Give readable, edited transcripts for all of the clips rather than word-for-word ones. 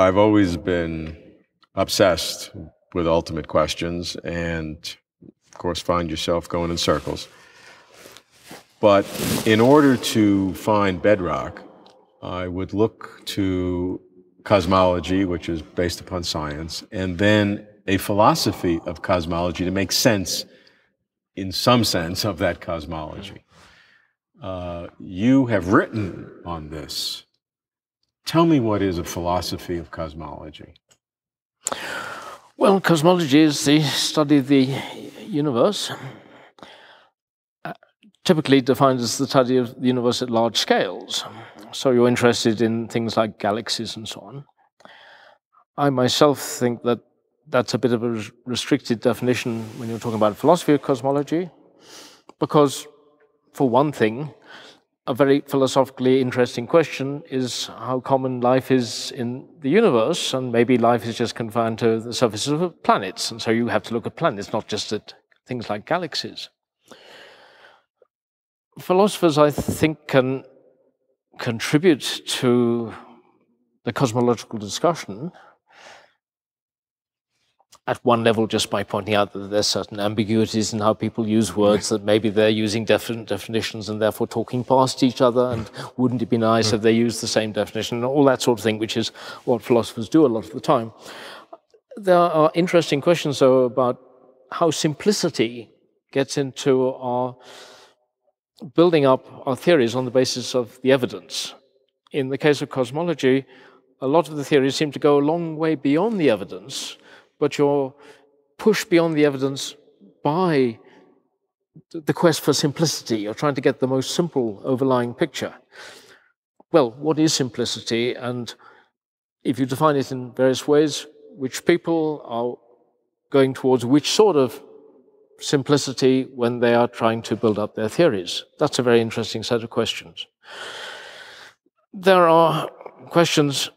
I've always been obsessed with ultimate questions and, of course, find yourself going in circles. But in order to find bedrock, I would look to cosmology, which is based upon science, and then a philosophy of cosmology to make sense, in some sense, of that cosmology. You have written on this. Tell me, what is a philosophy of cosmology? Well, cosmology is the study of the universe, typically defined as the study of the universe at large scales. So you're interested in things like galaxies and so on. I myself think that that's a bit of a restricted definition when you're talking about philosophy of cosmology, because, for one thing, a very philosophically interesting question is how common life is in the universe, and maybe life is just confined to the surfaces of planets, and so you have to look at planets, not just at things like galaxies. Philosophers, I think, can contribute to the cosmological discussion at one level just by pointing out that there's certain ambiguities in how people use words, that maybe they're using different definitions and therefore talking past each other, and wouldn't it be nice if they used the same definition, and all that sort of thing, which is what philosophers do a lot of the time. There are interesting questions, though, about how simplicity gets into our building up our theories on the basis of the evidence. In the case of cosmology, a lot of the theories seem to go a long way beyond the evidence, but you're pushed beyond the evidence by the quest for simplicity. You're trying to get the most simple overlying picture. Well, what is simplicity? And if you define it in various ways, which people are going towards which sort of simplicity when they are trying to build up their theories? That's a very interesting set of questions. There are questions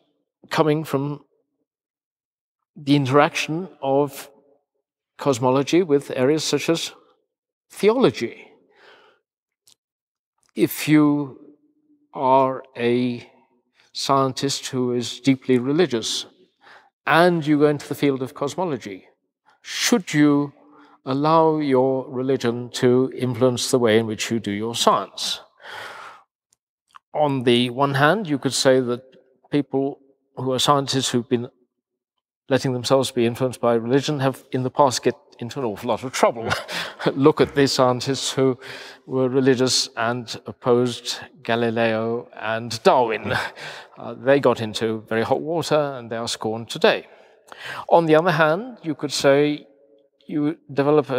coming from the interaction of cosmology with areas such as theology. If you are a scientist who is deeply religious and you go into the field of cosmology, should you allow your religion to influence the way in which you do your science? On the one hand, you could say that people who are scientists who've been letting themselves be influenced by religion have in the past get into an awful lot of trouble. Look at the scientists who were religious and opposed Galileo and Darwin. They got into very hot water and they are scorned today. On the other hand, you could say you develop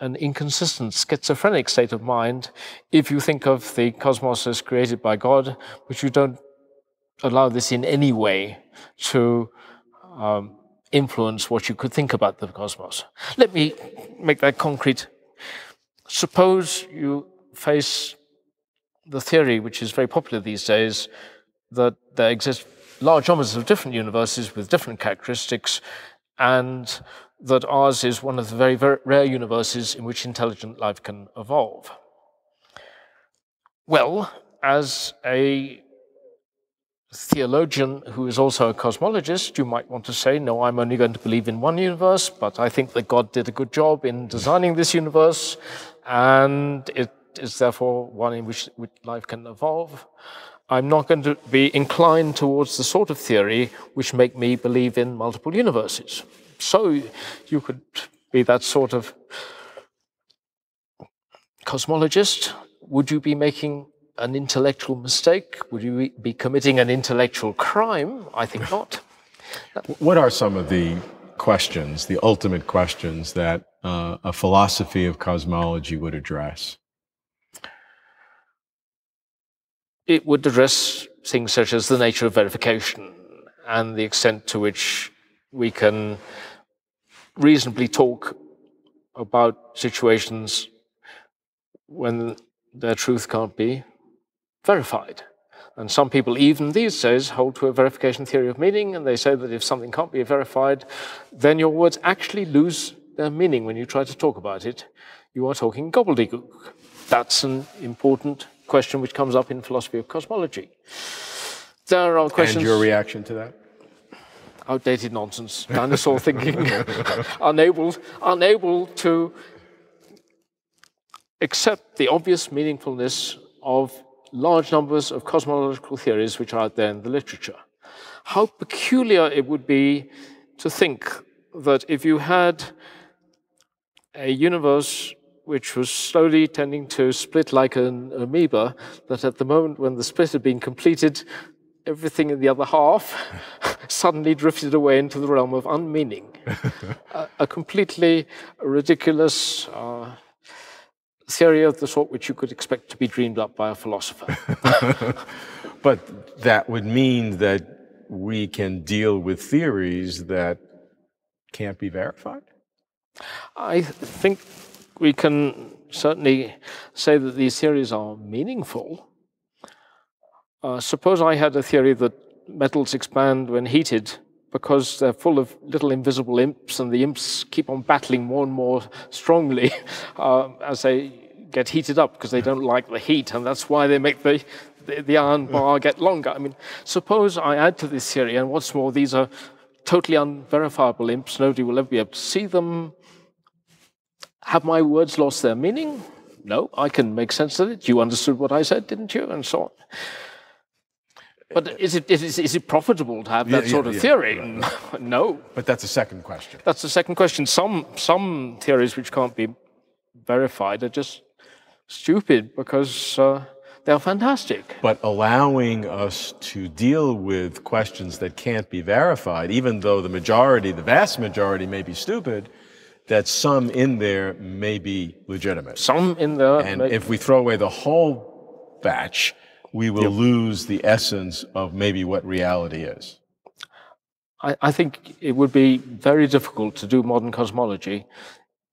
an inconsistent, schizophrenic state of mind if you think of the cosmos as created by God, but you don't allow this in any way to influence what you could think about the cosmos. Let me make that concrete. Suppose you face the theory, which is very popular these days, that there exist large numbers of different universes with different characteristics, and that ours is one of the very, very rare universes in which intelligent life can evolve. Well, as a theologian who is also a cosmologist, you might want to say, no, I'm only going to believe in one universe, but I think that God did a good job in designing this universe, and it is therefore one in which life can evolve. I'm not going to be inclined towards the sort of theory which make me believe in multiple universes. So you could be that sort of cosmologist. Would you be making an intellectual mistake? Would you be committing an intellectual crime? I think not. What are some of the questions, the ultimate questions, that a philosophy of cosmology would address? It would address things such as the nature of verification and the extent to which we can reasonably talk about situations when their truth can't be verified. And some people even these days hold to a verification theory of meaning, and they say that if something can't be verified, then your words actually lose their meaning when you try to talk about it. You are talking gobbledygook. That's an important question which comes up in philosophy of cosmology. There are questions. And your reaction to that? outdated nonsense, dinosaur thinking, unable to accept the obvious meaningfulness of large numbers of cosmological theories which are out there in the literature. How peculiar it would be to think that if you had a universe which was slowly tending to split like an amoeba, that at the moment when the split had been completed, everything in the other half suddenly drifted away into the realm of unmeaning. A completely ridiculous theory of the sort which you could expect to be dreamed up by a philosopher. But that would mean that we can deal with theories that can't be verified? I think we can certainly say that these theories are meaningful. Suppose I had a theory that metals expand when heated because they're full of little invisible imps, and the imps keep on battling more and more strongly as they get heated up because they don't like the heat, and that's why they make the iron bar get longer. I mean, suppose I add to this theory, and what's more, these are totally unverifiable imps, nobody will ever be able to see them. Have my words lost their meaning? No, I can make sense of it. You understood what I said, didn't you? And so on. But is it profitable to have that sort of theory? Right. No. But that's a second question. That's the second question. Some theories which can't be verified are just stupid because they're fantastic. But allowing us to deal with questions that can't be verified, even though the majority, the vast majority, may be stupid, that some in there may be legitimate. Some in there. And if we throw away the whole batch, we will lose the essence of maybe what reality is. I think it would be very difficult to do modern cosmology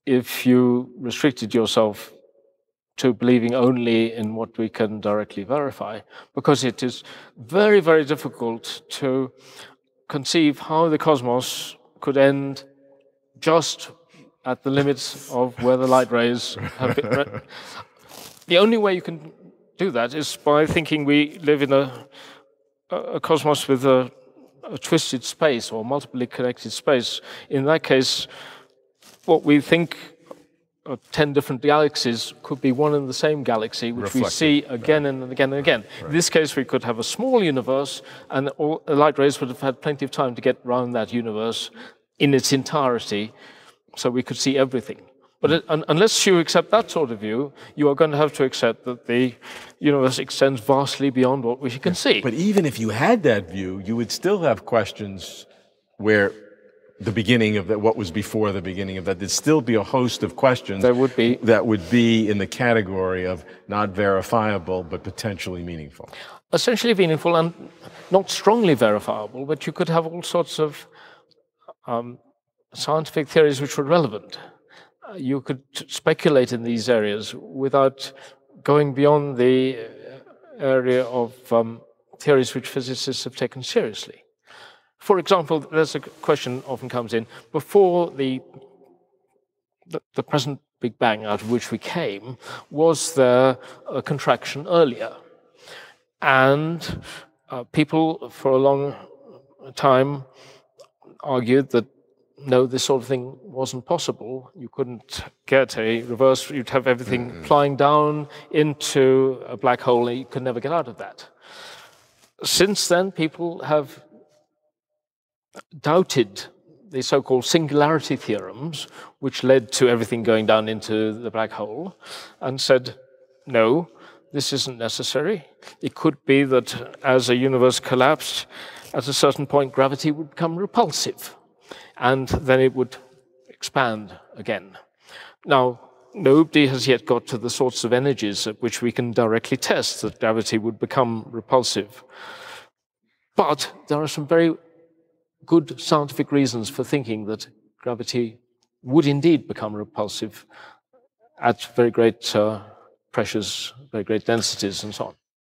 if you restricted yourself to believing only in what we can directly verify, because it is very, very difficult to conceive how the cosmos could end just at the limits of where the light rays have been. The only way you can do that is by thinking we live in a cosmos with a twisted space or multiply connected space. In that case, what we think are 10 different galaxies could be one and the same galaxy, which we see again and again and again. In this case, we could have a small universe, and all the light rays would have had plenty of time to get around that universe in its entirety, so we could see everything. But unless you accept that sort of view, you are going to have to accept that the universe extends vastly beyond what we can see. But even if you had that view, you would still have questions where the beginning of that, what was before the beginning of that, there'd still be a host of questions that would be in the category of not verifiable, but potentially meaningful. Essentially meaningful and not strongly verifiable, but you could have all sorts of scientific theories which were relevant. You could speculate in these areas without going beyond the area of theories which physicists have taken seriously. For example, there's a question often comes in, before the present Big Bang out of which we came, was there a contraction earlier? And people for a long time argued that no, this sort of thing wasn't possible. You couldn't get a reverse, you'd have everything flying down into a black hole, and you could never get out of that. Since then, people have doubted the so-called singularity theorems, which led to everything going down into the black hole, and said, no, this isn't necessary. It could be that as a universe collapsed, at a certain point, gravity would become repulsive, and then it would expand again. Now, nobody has yet got to the sorts of energies at which we can directly test that gravity would become repulsive. But there are some very good scientific reasons for thinking that gravity would indeed become repulsive at very great pressures, very great densities, and so on.